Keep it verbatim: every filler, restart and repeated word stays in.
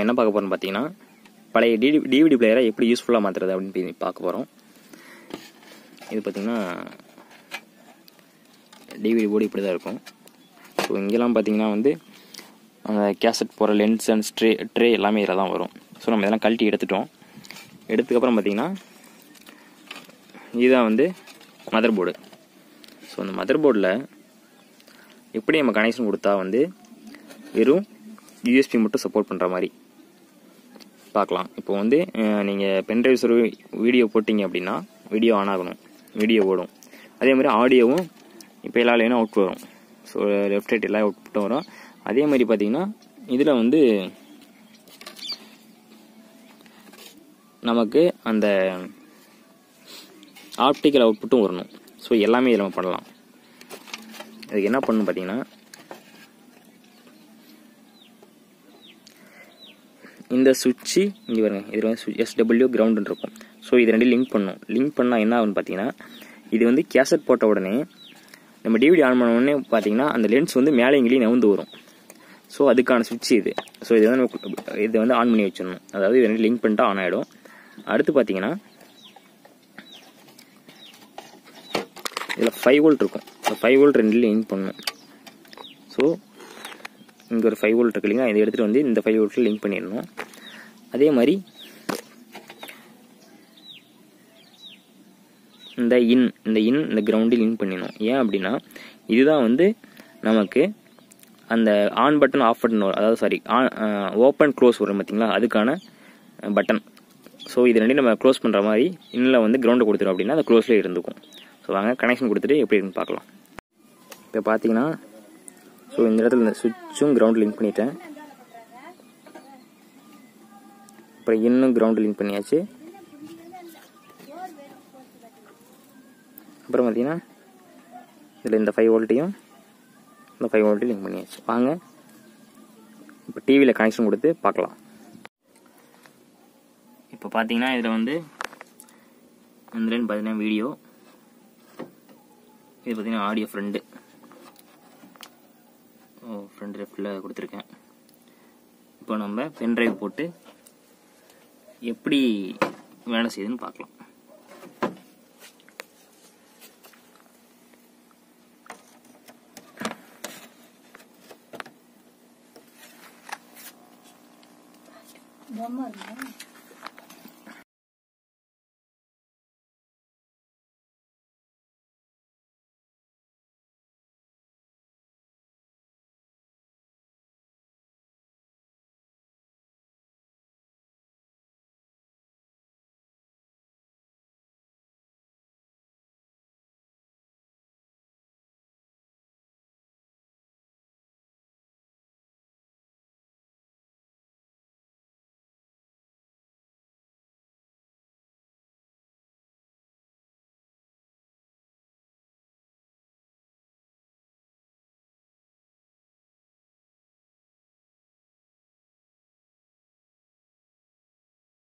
நம்ம என்ன பார்க்க போகிறோம் பார்த்தீங்கன்னா பழைய டிடி டிவிடி பிளேயரை எப்படி யூஸ்ஃபுல்லாக மாற்றுறது அப்படின்னு பார்க்க போகிறோம். இது பார்த்திங்கன்னா டிவிடி போர்டு இப்படி தான் இருக்கும். ஸோ இங்கெல்லாம் பார்த்திங்கன்னா வந்து கேசட் போகிற லென்ஸ் அண்ட் ஸ்ட்ரே ட்ரே எல்லாமே இதில் தான் வரும். ஸோ நம்ம இதெல்லாம் கழட்டி எடுத்துட்டோம். எடுத்துக்கப்புறம் பார்த்திங்கன்னா இதுதான் வந்து மதர் போர்டு. ஸோ அந்த மதர் போர்டில் எப்படி நம்ம கனெக்ஷன் கொடுத்தா வந்து வெறும் யூஎஸ்பி மட்டும் சப்போர்ட் பண்ணுற மாதிரி பார்க்கலாம். இப்போ வந்து நீங்கள் பென்ட்ரைவ்ஸ் ஒரு வீடியோ போட்டிங்க அப்படின்னா வீடியோ ஆன் ஆகணும், வீடியோ ஓடும். அதே மாதிரி ஆடியோவும் இப்போ எல்லா லைனும் அவுட் வரும். ஸோ லெஃப்ட் ரைட் எல்லா அவுட்புட்டும் வரும். அதே மாதிரி பார்த்திங்கன்னா இதில் வந்து நமக்கு அந்த ஆப்டிக்கல் அவுட்புட்டும் வரணும். ஸோ எல்லாமே இதில் பண்ணலாம். அதுக்கு என்ன பண்ணணும் பார்த்தீங்கன்னா இந்த சுவிட்சு இங்கே வருங்க, இதில் வந்து எஸ்டபிள்யூ கிரவுண்டுன்னு இருக்கும். ஸோ இது ரெண்டு லிங்க் பண்ணும். லிங்க் பண்ணால் என்ன ஆகுன்னு பார்த்தீங்கன்னா இது வந்து கேசட் போட்ட உடனே நம்ம டிவிடி ஆன் பண்ண உடனே பார்த்தீங்கன்னா அந்த லென்ஸ் வந்து மேலே இங்கிலேயும் நவுந்து வரும். ஸோ அதுக்கான சுவிட்சு இது. ஸோ இது வந்து இதை வந்து ஆன் பண்ணி வச்சிடணும். அதாவது இது ரெண்டு லிங்க் பண்ணிட்டா ஆன் ஆகிடும். அடுத்து பார்த்தீங்கன்னா இதில் ஃபைவ் வோல்ட் இருக்கும். ஸோ ஃபைவ் வோல்ட் ரெண்டுலேயும் லிங்க் பண்ணணும். ஸோ இங்கே ஒரு ஃபைவ் வோல்ட் இருக்கு இல்லைங்க, இதை எடுத்துகிட்டு வந்து இந்த ஃபைவ் வோல்ட்டில் லிங்க் பண்ணிடணும். அதே மாதிரி இந்த இன் இந்த இன் இந்த கிரவுண்டு லிங்க் பண்ணிடணும். ஏன் அப்படின்னா இதுதான் வந்து நமக்கு அந்த ஆன் பட்டன் ஆஃப் பட்டன் வரும். அதாவது சாரி ஆன் ஓப்பன் க்ளோஸ் வரும் பார்த்திங்களா, அதுக்கான பட்டன். ஸோ இது ரெண்டையும் நம்ம க்ளோஸ் பண்ணுற மாதிரி இன்னில் வந்து கிரவுண்டை கொடுத்துரும் அப்படின்னா அது க்ளோஸ்லேயே இருந்துக்கும். ஸோ வாங்க கனெக்ஷன் கொடுத்துட்டு எப்படி இருக்குன்னு பார்க்கலாம். இப்போ பார்த்தீங்கன்னா ஸோ இந்த இடத்துல இந்த சுவிட்சும் கிரவுண்ட் லிங்க் பண்ணிட்டேன். அப்புறம் இன்னும் கிரவுண்ட் லிங்க் பண்ணியாச்சு. அப்புறம் பார்த்தீங்கன்னா இதில் இந்த ஃபைவ் வோல்ட்டையும் இந்த ஃபைவ் வோல்ட்டையும் லிங்க் பண்ணியாச்சு. வாங்க இப்போ டிவியில் கனெக்ஷன் கொடுத்து பார்க்கலாம். இப்போ பார்த்தீங்கன்னா இதில் வந்து இதுலேன்னு பார்த்தீங்கன்னா வீடியோ, இது பார்த்தீங்கன்னா ஆடியோ ஃப்ரெண்டு ஃப்ரெண்ட் லெஃப்டில் கொடுத்துருக்கேன். இப்போ நம்ம பென்ட்ரைவ் போட்டு எப்படி வேலை செய்யுதுன்னு பார்க்கலாம்.